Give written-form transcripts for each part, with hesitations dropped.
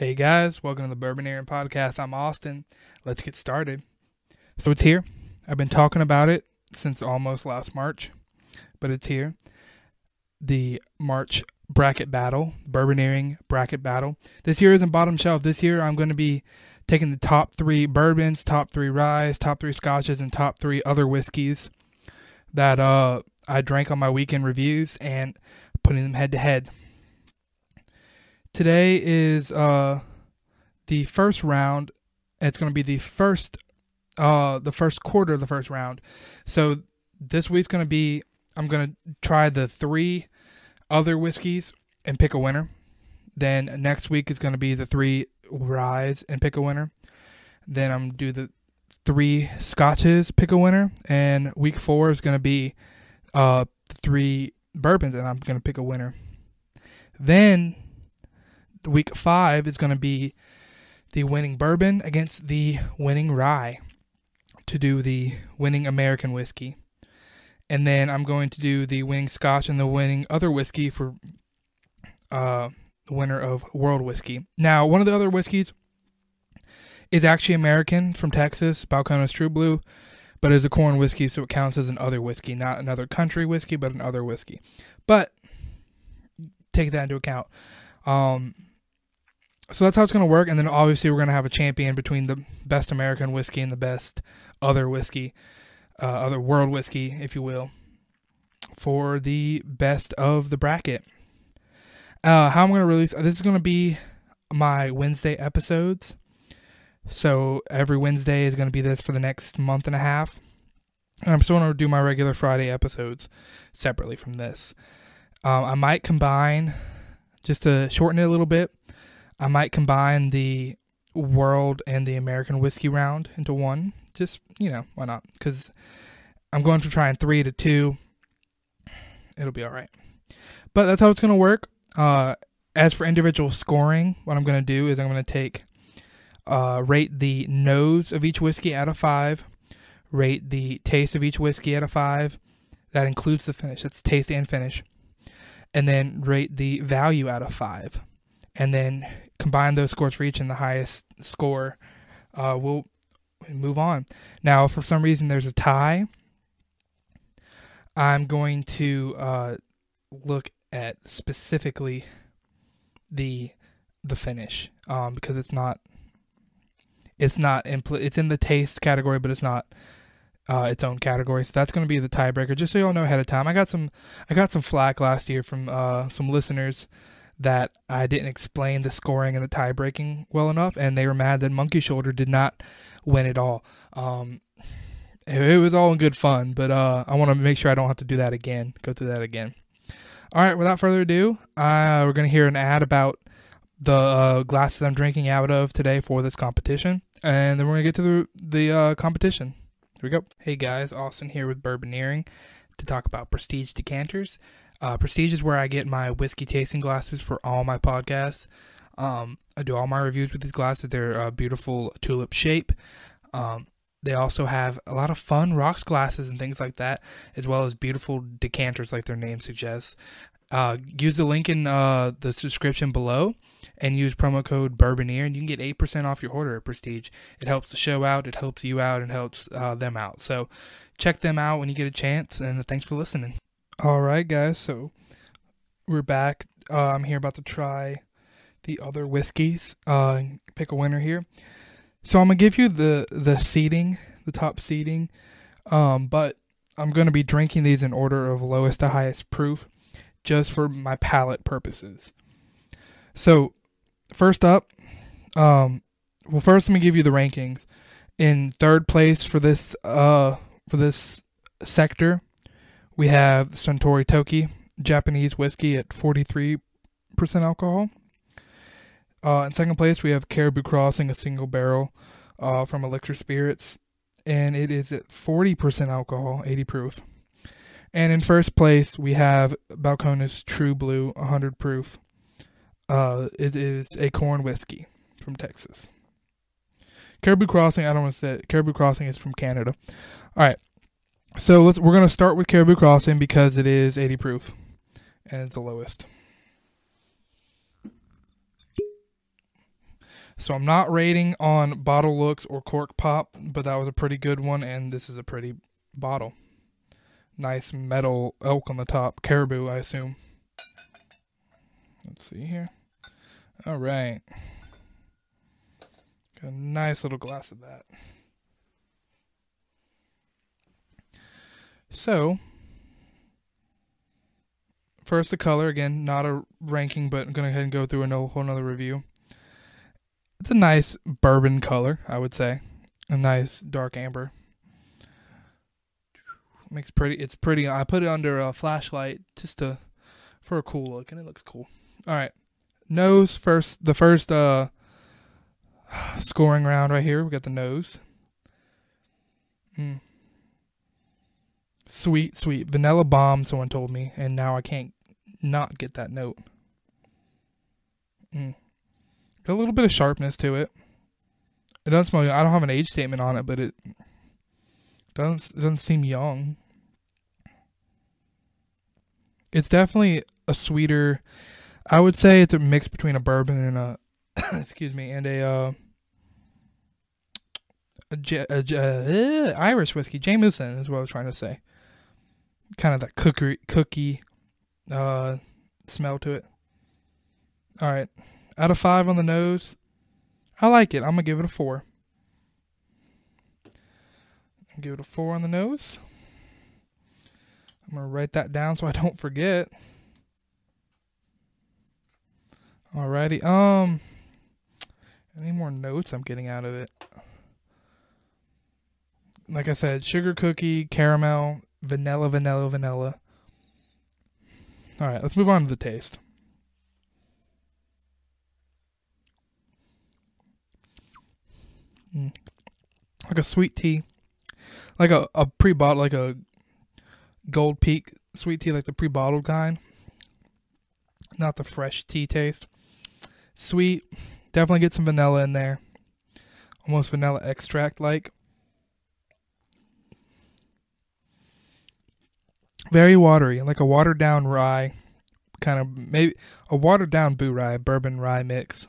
Hey guys, welcome to the Bourboneering podcast. I'm Austin. Let's get started. So it's here. I've been talking about it since almost last March, but it's here. The March bracket battle, Bourboneering bracket battle. This year isn't bottom shelf. This year I'm going to be taking the top three bourbons, top three ryes, top three scotches, and top three other whiskeys that I drank on my weekend reviews and putting them head to head. Today is the first round. It's going to be the first quarter of the first round. So this week's going to be, I'm going to try the three other whiskeys and pick a winner. Then next week is going to be the three ryes and pick a winner. Then I'm going to do the three scotches, pick a winner. And week four is going to be three bourbons, and I'm going to pick a winner. Then week five is going to be the winning bourbon against the winning rye to do the winning American whiskey. And then I'm going to do the winning scotch and the winning other whiskey for the winner of world whiskey. Now, one of the other whiskeys is actually American from Texas, Balcones True Blue, but it's a corn whiskey, so it counts as an other whiskey, not another country whiskey, but an other whiskey. But take that into account. So that's how it's going to work. And then obviously we're going to have a champion between the best American whiskey and the best other whiskey, other world whiskey, if you will, for the best of the bracket. How I'm going to release, this is going to be my Wednesday episodes. So every Wednesday is going to be this for the next month and a half. And I'm still going to do my regular Friday episodes separately from this. I might combine, just to shorten it a little bit, I might combine the world and the American whiskey round into one. Just, you know, why not? Because I'm going to try and 3 to 2. It'll be all right. But that's how it's going to work. As for individual scoring, what I'm going to do is I'm going to take, rate the nose of each whiskey out of 5. Rate the taste of each whiskey out of 5. That includes the finish. That's taste and finish. And then rate the value out of 5, and then combine those scores for each, and the highest score will move on. Now, if for some reason there's a tie, I'm going to look at specifically the finish, because it's in the taste category, but it's not its own category. So that's going to be the tiebreaker, just so y'all know ahead of time. I got some flack last year from some listeners that I didn't explain the scoring and the tie-breaking well enough, and they were mad that Monkey Shoulder did not win at all. It was all in good fun, but I want to make sure I don't have to do that again, go through that again. All right, without further ado, we're going to hear an ad about the glasses I'm drinking out of today for this competition, and then we're going to get to the competition. Here we go. Hey guys, Austin here with Bourboneering to talk about Prestige Decanters. Prestige is where I get my whiskey tasting glasses for all my podcasts. I do all my reviews with these glasses. They're a beautiful tulip shape. They also have a lot of fun rocks glasses and things like that, as well as beautiful decanters like their name suggests. Use the link in the description below and use promo code Bourboneer, and you can get 8% off your order at Prestige. It helps the show out, it helps you out, it helps them out. So check them out when you get a chance, and thanks for listening. All right, guys, so we're back. I'm here about to try the other whiskeys, pick a winner here. So I'm going to give you the seeding, the top seeding, but I'm going to be drinking these in order of lowest to highest proof, just for my palate purposes. So first up, first let me give you the rankings. In third place for this sector, we have Suntory Toki Japanese whiskey at 43% alcohol. In second place, we have Caribou Crossing, a single barrel from Electra Spirits, and it is at 40% alcohol, 80 proof. And in first place, we have Balcones True Blue, 100 proof. It is a corn whiskey from Texas. Caribou Crossing, I don't want to say it. Caribou Crossing is from Canada. All right, so we're going to start with Caribou Crossing because it is 80 proof, and it's the lowest. So I'm not rating on bottle looks or cork pop, but that was a pretty good one, and this is a pretty bottle. Nice metal elk on the top. Caribou, I assume. Let's see here. All right. Got a nice little glass of that. So, first the color. Again, not a ranking, but I'm going to go ahead and go through a whole nother review. It's a nice bourbon color, I would say. A nice dark amber. Makes pretty. It's pretty. I put it under a flashlight just to for a cool look, and it looks cool. All right, nose first. The first scoring round right here. We got the nose. Sweet, sweet vanilla bomb. Someone told me, and now I can't not get that note. Got a little bit of sharpness to it. It doesn't smell. I don't have an age statement on it, but it doesn't seem young. It's definitely a sweeter. I would say it's a mix between a bourbon and a excuse me, and a Irish whiskey. Jameson is what I was trying to say. Kind of that cookie smell to it. All right, out of 5 on the nose, I like it. I'm gonna give it a 4. Give it a 4 on the nose. I'm going to write that down so I don't forget. Alrighty. Any more notes I'm getting out of it? Like I said, sugar cookie, caramel, vanilla. Alright, let's move on to the taste. Like a sweet tea. Like a pre-bottled, like a Gold Peak sweet tea, like the pre-bottled kind. Not the fresh tea taste. Sweet. Definitely get some vanilla in there. Almost vanilla extract-like. Very watery. Like a watered-down rye. Kind of, maybe, a watered-down boo rye, bourbon rye mix.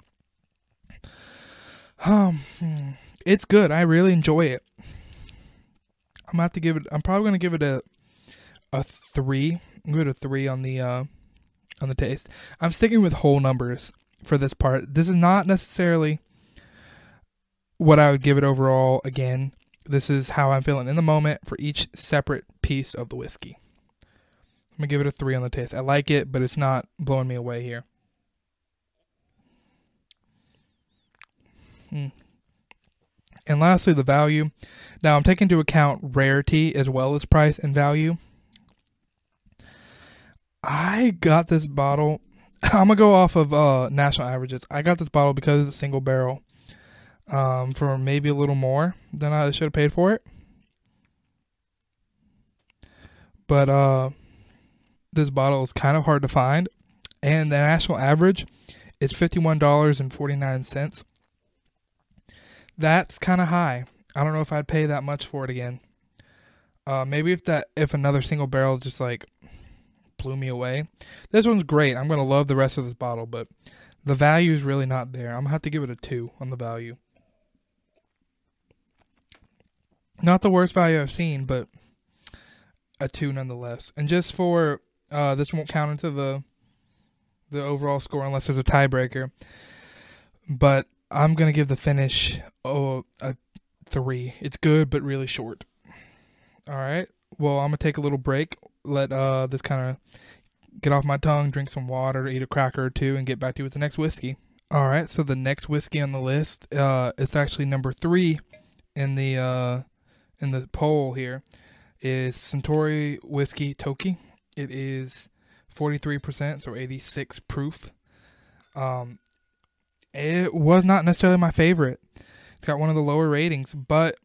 It's good. I really enjoy it. I'm gonna have to give it. I'm probably gonna give it a 3. I'll give it a 3 on the taste. I'm sticking with whole numbers for this part. This is not necessarily what I would give it overall. Again, this is how I'm feeling in the moment for each separate piece of the whiskey. I'm gonna give it a 3 on the taste. I like it, but it's not blowing me away here. And lastly, the value. Now, I'm taking into account rarity as well as price and value. I got this bottle. I'm going to go off of national averages. I got this bottle because it's a single barrel for maybe a little more than I should have paid for it. But this bottle is kind of hard to find. And the national average is $51.49. That's kind of high. I don't know if I'd pay that much for it again. Maybe if another single barrel just like blew me away. This one's great. I'm going to love the rest of this bottle, but the value is really not there. I'm going to have to give it a 2 on the value. Not the worst value I've seen, but a 2 nonetheless. And just for, this won't count into the overall score unless there's a tiebreaker, but I'm going to give the finish a 3. It's good, but really short. All right. Well, I'm going to take a little break. Let this kind of get off my tongue, drink some water, eat a cracker or two, and get back to you with the next whiskey. All right. So the next whiskey on the list, it's actually number 3 in the poll here, is Suntory Whiskey Toki. It is 43%, so 86 proof. It was not necessarily my favorite. It's got one of the lower ratings, but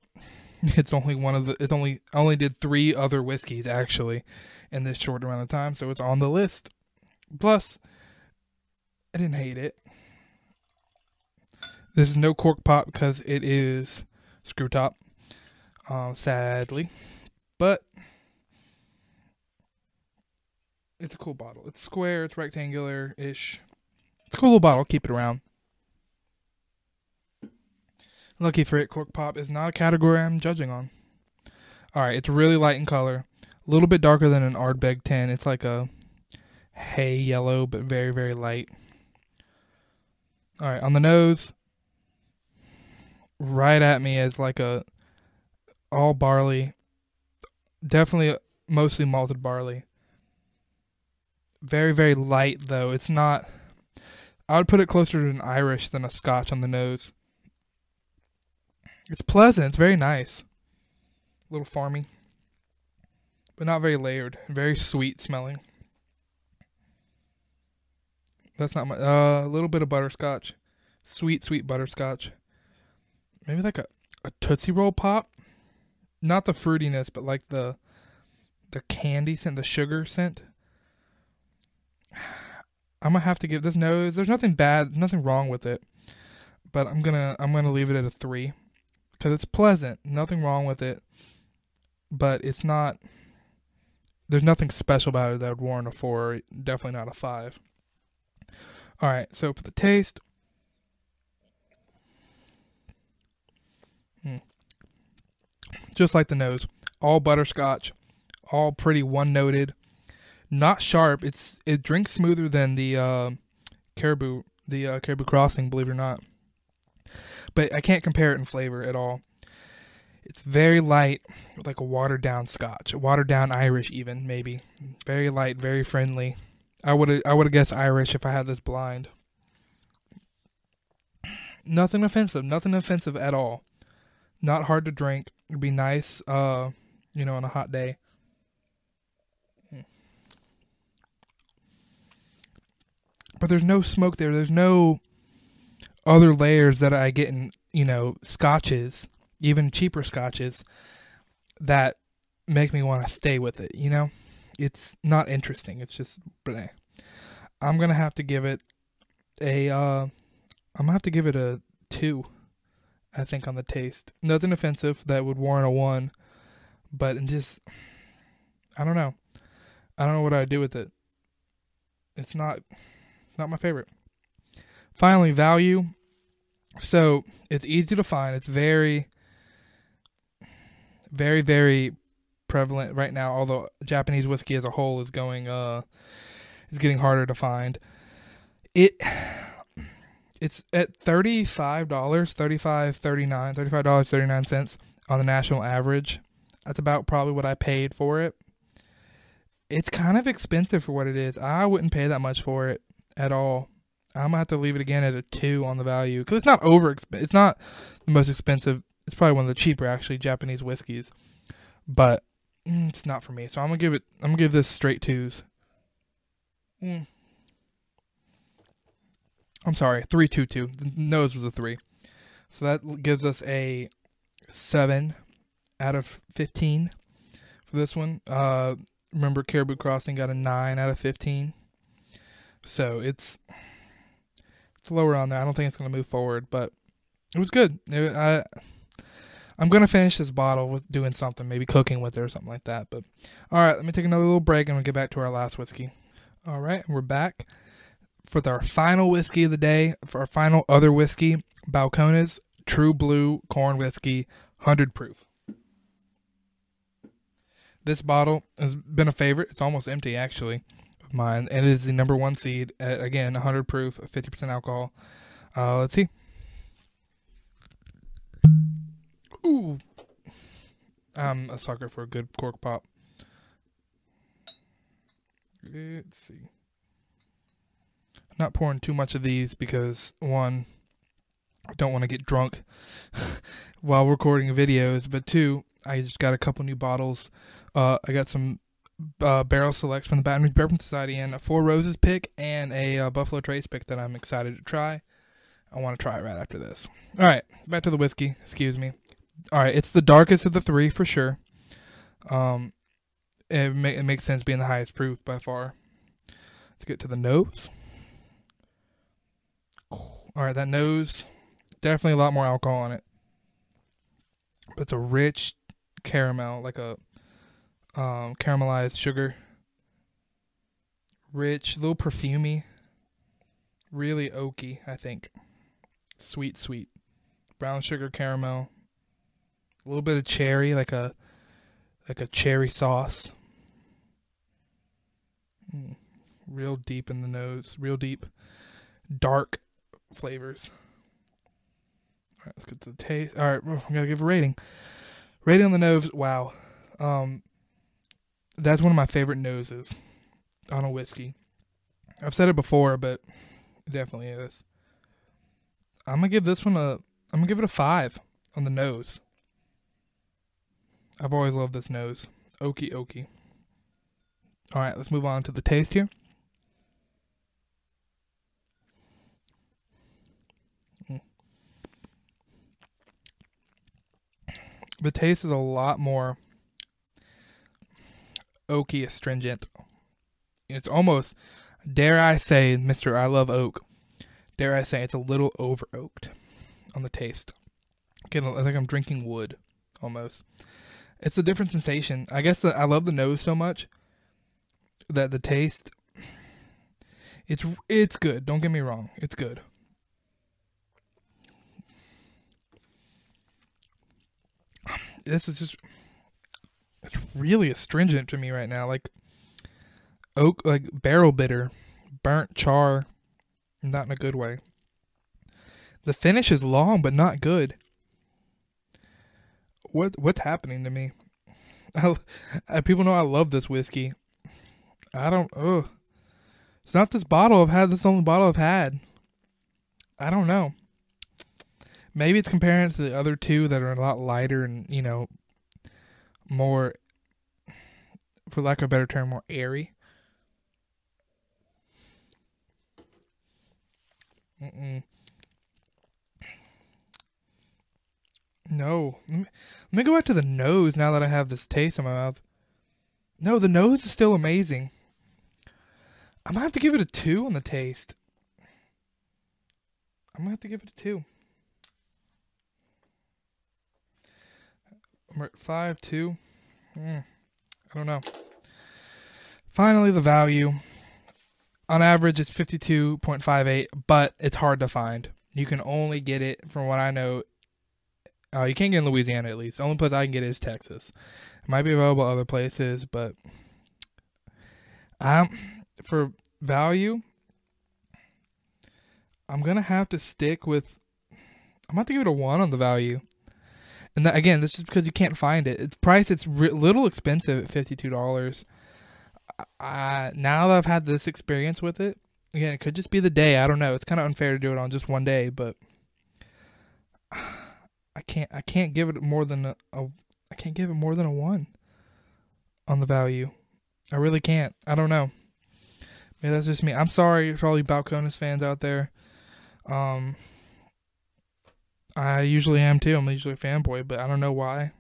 it's only one of the. It's only I only did 3 other whiskeys actually in this short amount of time, so it's on the list. Plus, I didn't hate it. This is no cork pop because it is screw top, sadly, but it's a cool bottle. It's square. It's rectangular ish. It's a cool little bottle. Keep it around. Lucky for it, cork pop is not a category I'm judging on. Alright, it's really light in color. A little bit darker than an Ardbeg 10. It's like a hay yellow, but very, very light. Alright, on the nose, right at me as like a all barley. Definitely mostly malted barley. Very, very light though. It's not... I would put it closer to an Irish than a Scotch on the nose. It's pleasant. It's very nice. A little farmy. But not very layered. Very sweet smelling. That's not my... a little bit of butterscotch. Sweet, sweet butterscotch. Maybe like a Tootsie Roll pop. Not the fruitiness, but like the candy scent, the sugar scent. I'm gonna have to give this nose. There's nothing bad, nothing wrong with it, but I'm gonna leave it at a 3 because it's pleasant. Nothing wrong with it, but it's not. There's nothing special about it that would warrant a 4. Definitely not a 5. All right, so for the taste, just like the nose, all butterscotch, all pretty one-noted. Not sharp. It drinks smoother than the Caribou Crossing, believe it or not. But I can't compare it in flavor at all. It's very light, like a watered down Scotch, a watered down Irish even maybe. Very light, very friendly. I would have guessed Irish if I had this blind. Nothing offensive at all. Not hard to drink. It'd be nice, you know, on a hot day. But there's no smoke there. There's no other layers that I get in, you know, Scotches, even cheaper Scotches, that make me want to stay with it, you know? It's not interesting. It's just bleh. I'm going to have to give it a 2, I think, on the taste. Nothing offensive that would warrant a 1, but just, I don't know. I don't know what I would do with it. It's not my favorite. Finally, value. So it's easy to find. It's very, very, very prevalent right now. Although Japanese whiskey as a whole is going, is getting harder to find. It's at $35.39 on the national average. That's about probably what I paid for it. It's kind of expensive for what it is. I wouldn't pay that much for it at all. I'm gonna have to leave it again at a 2 on the value because it's not it's not the most expensive. It's probably one of the cheaper actually Japanese whiskeys, but it's not for me. So I'm gonna give this straight 2s. I'm sorry, 3.22. The nose was a 3, so that gives us a 7 out of 15 for this one. Remember, Caribou Crossing got a 9 out of 15. So it's lower on there. I don't think it's going to move forward, but it was good. I'm going to finish this bottle with doing something, maybe cooking with it or something like that. But all right, let me take another little break and we'll get back to our last whiskey. All right, we're back for our final whiskey of the day, for our final other whiskey, Balcones True Blue Corn Whiskey, 100 proof. This bottle has been a favorite. It's almost empty, actually. Mine, and it is the #1 seed at, again, 100 proof, 50% alcohol. Let's see. Ooh, I'm a sucker for a good cork pop. Let's see. I'm not pouring too much of these because, one, I don't want to get drunk while recording videos, but two, I just got a couple new bottles. I got some barrel selects from the Baton Rouge Bourbon Society, and a Four Roses pick and a Buffalo Trace pick that I'm excited to try. I want to try it right after this. All right, back to the whiskey. Excuse me. All right, it's the darkest of the 3 for sure. It makes sense being the highest proof by far. Let's get to the nose. All right, that nose, definitely a lot more alcohol on it. But it's a rich caramel, like a caramelized sugar, rich, a little perfumey, really oaky, I think. Sweet, sweet, brown sugar caramel, a little bit of cherry, like a cherry sauce. Real deep in the nose, real deep, dark flavors. All right, let's get to the taste. All right, I'm gonna give a rating. Rating on the nose, wow. That's one of my favorite noses on a whiskey. I've said it before, but it definitely is. I'm gonna give this one I'm gonna give it a 5 on the nose. I've always loved this nose. Oaky, oaky. All right, let's move on to the taste here. The taste is a lot more oaky, astringent. It's almost, dare I say, Mr. I Love Oak, dare I say it's a little over-oaked on the taste. Again, I think I'm drinking wood, almost. It's a different sensation. I guess I love the nose so much that the taste, it's good. Don't get me wrong. It's good. This is just, it's really astringent to me right now. Like oak, like barrel bitter, burnt char, not in a good way. The finish is long, but not good. What's happening to me? People know I love this whiskey. I don't, ugh. It's not this bottle I've had, this is the only bottle I've had. I don't know. Maybe it's comparing it to the other two that are a lot lighter and, you know, more, for lack of a better term, more airy. No. Let me go back to the nose now that I have this taste in my mouth. No, the nose is still amazing. I might have to give it a 2 on the taste. I'm going to have to give it a 2. We're at 5.2. I don't know. Finally, the value. On average, it's 52.58, but it's hard to find. You can only get it, from what I know, you can't get it in Louisiana, at least. The only place I can get it is Texas. It might be available other places, but for value, I'm going to have to stick with, I'm going to give it a 1 on the value. And that, again, that's just because you can't find it. It's priced, it's little expensive at $52. Now that I've had this experience with it, again, it could just be the day. I don't know. It's kind of unfair to do it on just one day, but I can't give it more than I can't give it more than a 1 on the value. I really can't. I don't know. Maybe that's just me. I'm sorry for all you Balcones fans out there. I usually am too. I'm usually a fanboy, but I don't know why.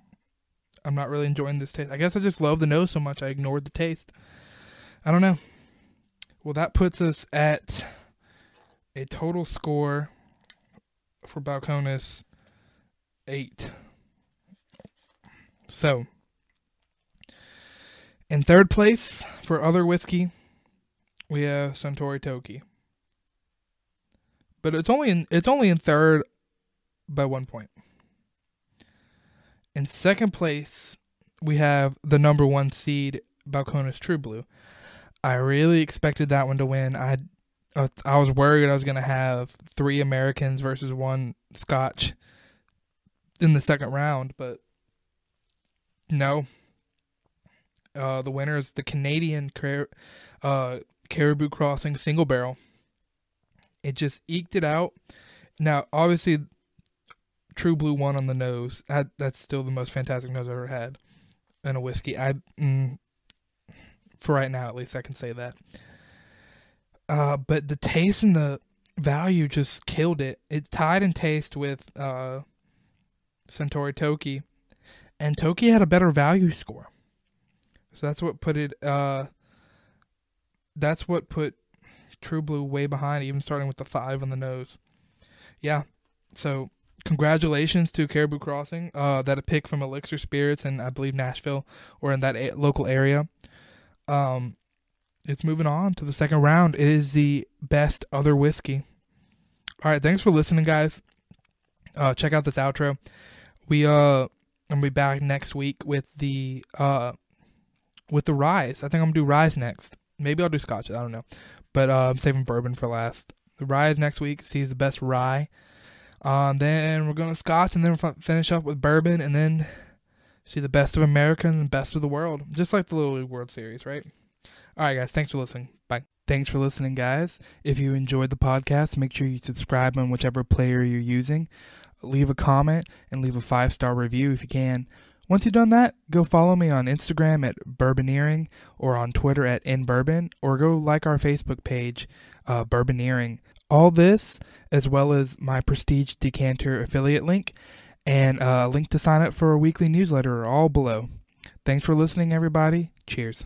I'm not really enjoying this taste. I guess I just love the nose so much I ignored the taste. I don't know. Well, that puts us at a total score for Balcones 8. So, in third place for other whiskey, we have Suntory Toki. But it's only in third by 1 point. In second place, we have the #1 seed, Balcones True Blue. I really expected that one to win. I was worried I was going to have 3 Americans versus 1 Scotch in the second round, but no. The winner is the Canadian Caribou Crossing Single Barrel. It just eked it out. Now, obviously, True Blue one on the nose. That's still the most fantastic nose I've ever had in a whiskey. For right now, at least, I can say that. But the taste and the value just killed it. It tied in taste with Suntory Toki, and Toki had a better value score. So that's what put it. That's what put True Blue way behind, even starting with the 5 on the nose. Yeah. So, congratulations to Caribou Crossing, that a pick from Electra Spirits and I believe Nashville or in that local area. It's moving on to the second round. It is the best other whiskey. All right, thanks for listening, guys. check out this outro. I'm gonna be back next week with the Rise. I think I'm gonna do Rise next. Maybe I'll do Scotch, I don't know. But I'm saving bourbon for last. The Rye is next week. See the best rye. Then we're going to Scotch, and then we'll finish up with bourbon, and then see the best of America and the best of the world. Just like the Little League World Series, right? All right, guys. Thanks for listening. Bye. Thanks for listening, guys. If you enjoyed the podcast, make sure you subscribe on whichever player you're using. Leave a comment and leave a 5-star review if you can. Once you've done that, go follow me on Instagram at Bourboneering, or on Twitter at @nbourbon, or go like our Facebook page, Bourboneering. All this, as well as my Prestige Decanter affiliate link, and a link to sign up for a weekly newsletter, are all below. Thanks for listening, everybody. Cheers.